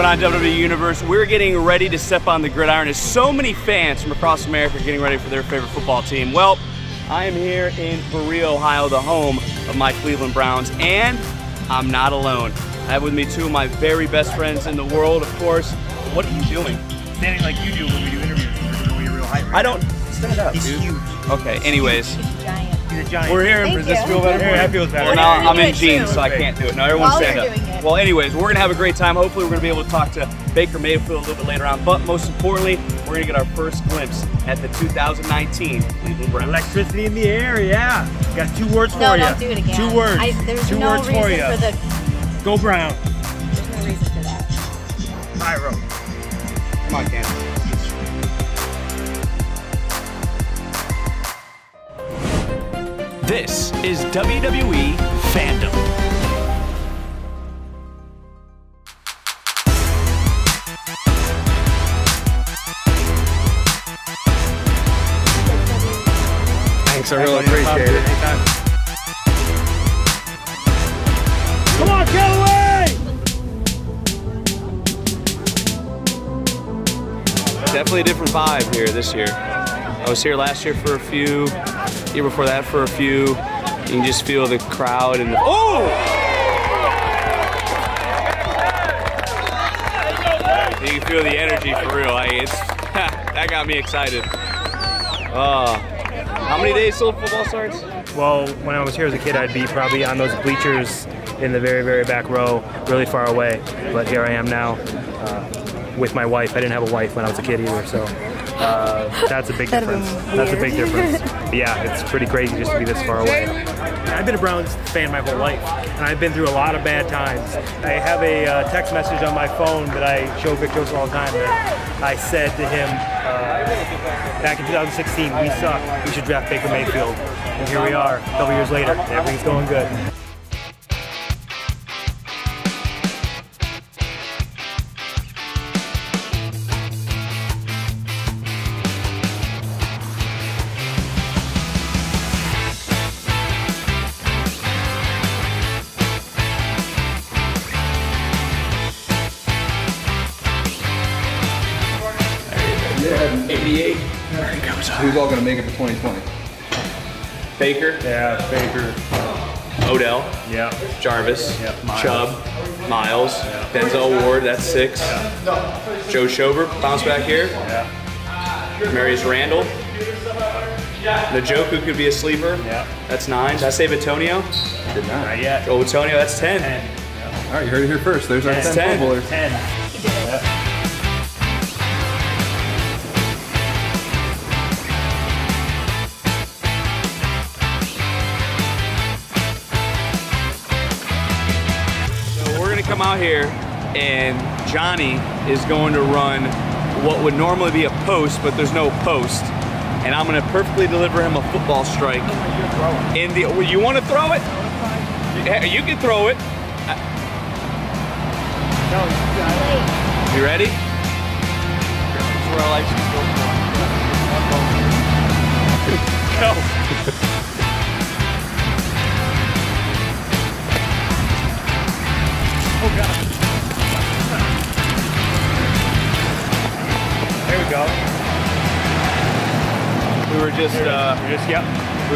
going on, WWE Universe? We're getting ready to step on the gridiron as so many fans from across America are getting ready for their favorite football team. Well, I am here in Berea, Ohio, the home of my Cleveland Browns, and I'm not alone. I have with me two of my very best friends in the world, of course. What are you doing? Standing like you do when we do interviews. We're doing your real height right now. I don't. Stand up, dude. He's huge. Okay, anyways. He's giant. He's a giant. We're here. Does this feel better? That feels better. Well, now I'm in jeans, so I can't do it. Now everyone stand up. Well, anyways, we're going to have a great time. Hopefully, we're going to be able to talk to Baker Mayfield a little bit later on. But most importantly, we're going to get our first glimpse at the 2019 Cleveland Browns. Electricity in the air, yeah. Got two words for you. No, don't do it again. Two words. There's no reason for the... Go Brown. There's no reason for that. Pyro. Come on, Candice. This is WWE Fandom. Thanks, I really appreciate it. Come on, get away! Definitely a different vibe here this year. I was here last year for a few, year before that for a few. You can just feel the crowd and the, oh! You can feel the energy for real. It's that got me excited. How many days till football starts? Well, when I was here as a kid, I'd be probably on those bleachers in the very, very back row, really far away. But here I am now with my wife. I didn't have a wife when I was a kid either, so. That's a big difference. That's a big difference. Yeah, it's pretty crazy just to be this far away. I've been a Browns fan my whole life, and I've been through a lot of bad times. I have a text message on my phone that I show Vic Joseph all the time. That I said to him back in 2016, we suck. We should draft Baker Mayfield. And here we are, a couple years later. Everything's going good. Who's all gonna make it for 2020? Baker. Yeah, Baker. Odell. Yeah. Jarvis. Yeah. Miles. Chubb. Miles. Yeah. Denzel Ward. That's 6. Yeah. Joe Schober. Bounce back here. Yeah. Marius Randall. The Joku could be a sleeper. Yeah. That's 9. Did I save Antonio? Did not. Not yet. Oh, Antonio. That's 10. 10. Yeah. All right, you heard it here first. There's 10. Our 10 footballers. 10. Yeah. Come out here, and Johnny is going to run what would normally be a post, but there's no post, and I'm going to perfectly deliver him a football strike. In the, well, you want to throw it? You can throw it. You ready? Go. Oh God. There we go. We were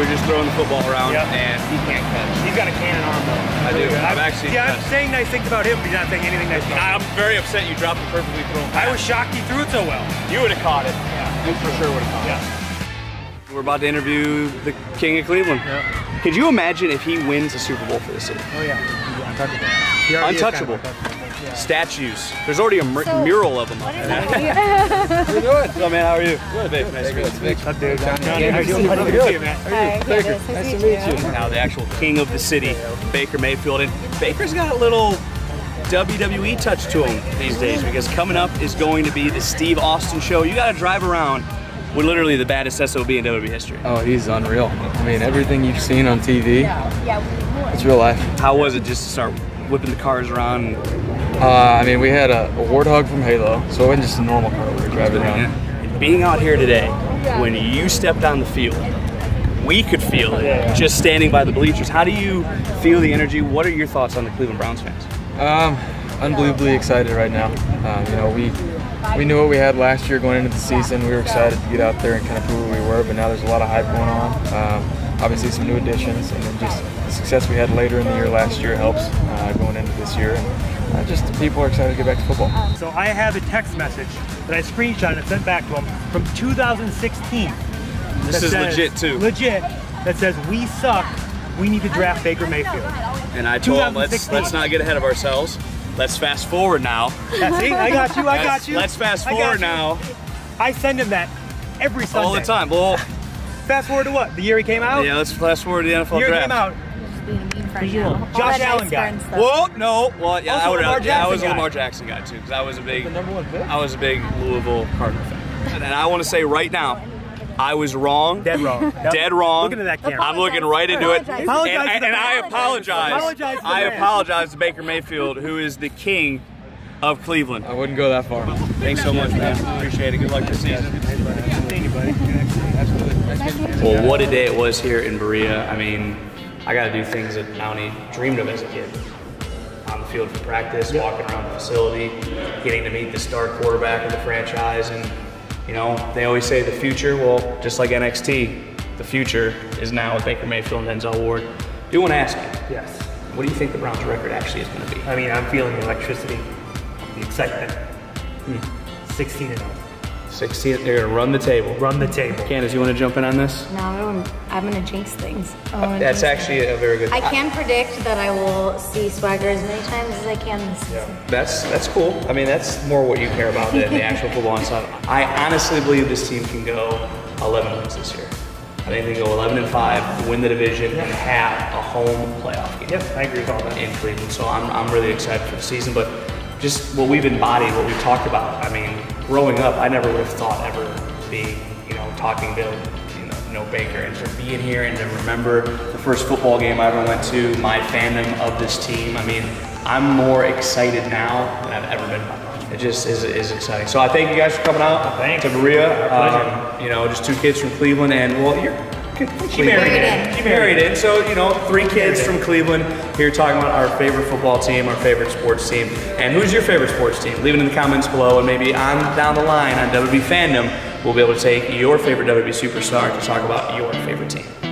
just throwing the football around, yep. And he can't catch. He's got a cannon arm though. I do. I'm actually. Yeah, I'm saying nice things about him, but you're not saying anything nice. I'm very upset you dropped it perfectly thrown. I was shocked he threw it so well. You would have caught it. Yeah. You for sure would have caught it. Yeah. We're about to interview the King of Cleveland. Yeah. Could you imagine if he wins the Super Bowl for this city? Oh yeah. Untouchable. Kind of untouchable. Yeah. Statues. There's already a mural of them. What is that? How you doing? Hello, man. How are you? Good, babe. Nice to meet you. Up there, Johnny. Nice to meet you, man. Hi, Baker. Nice to meet you. Now the actual king of the city, Baker Mayfield. And Baker's got a little WWE touch to him these days, because coming up is going to be the Steve Austin show. You got to drive around with literally the baddest SOB in WWE history. Oh, he's unreal. I mean, everything you've seen on TV, it's real life. How was it just to start whipping the cars around? I mean, we had a warthog from Halo, so it wasn't just a normal car we were driving around. And being out here today, when you stepped on the field, we could feel it, yeah. Just standing by the bleachers. How do you feel the energy? What are your thoughts on the Cleveland Browns fans? unbelievably excited right now. You know, we knew what we had last year going into the season. We were excited to get out there and kind of prove who we were, but now there's a lot of hype going on. Obviously some new additions, and then just the success we had later in the year last year helps going into this year. And just people are excited to get back to football. So I have a text message that I screenshot and sent back to him from 2016. This is legit too. Legit. That says, we suck, we need to draft Baker Mayfield. And I told him, let's not get ahead of ourselves. Let's fast forward now. See, I got you, I got you. Let's fast forward now. I send him that every Sunday. All the time. Well, fast forward to what? The year he came out? Yeah, let's fast forward to the NFL draft. The year he came out. Josh Allen guy. Whoa, no. Well, yeah, I was a Lamar Jackson guy too, because I was a big Louisville Cardinal fan. And I want to say right now, I was wrong. Dead wrong. Dead wrong. Look into that camera. I'm looking right into it. And I apologize. I apologize to Baker Mayfield, who is the king of Cleveland. I wouldn't go that far. Thanks so much, man. Appreciate it. Good luck this season. Thank you, buddy. Well, what a day it was here in Berea. I mean, I got to do things that Mountie dreamed of as a kid. On the field for practice, walking around the facility, getting to meet the star quarterback of the franchise, and you know, they always say the future, well, just like NXT, the future is now with Baker Mayfield and Denzel Ward. I do want to ask you, yes, what do you think the Browns' record actually is going to be? I mean, I'm feeling the electricity, the excitement. 16-0. 16, they're going to run the table. Run the table. Candice, you want to jump in on this? No, I'm going to jinx things. That's actually a very good thing. I can predict that I will see Swagger as many times as I can this season. Yeah. That's cool. I mean, that's more what you care about than the actual football inside. I honestly believe this team can go 11 wins this year. I think they can go 11-5, win the division, and have a home playoff game. Yep, I agree with all that. In Cleveland, so I'm really excited for the season. But just what we've embodied, what we've talked about, I mean, growing up, I never would have thought ever to be, you know, talking to, you know, Baker, and to be in here and to remember the first football game I ever went to, my fandom of this team. I mean, I'm more excited now than I've ever been. It just is exciting. So I thank you guys for coming out. Thanks. To Berea. You know, just two kids from Cleveland, and well, she married in. So, you know, three kids from Cleveland here talking about our favorite football team, our favorite sports team. And who's your favorite sports team? Leave it in the comments below, and maybe on down the line on WWE Fandom, we'll be able to take your favorite WWE superstar to talk about your favorite team.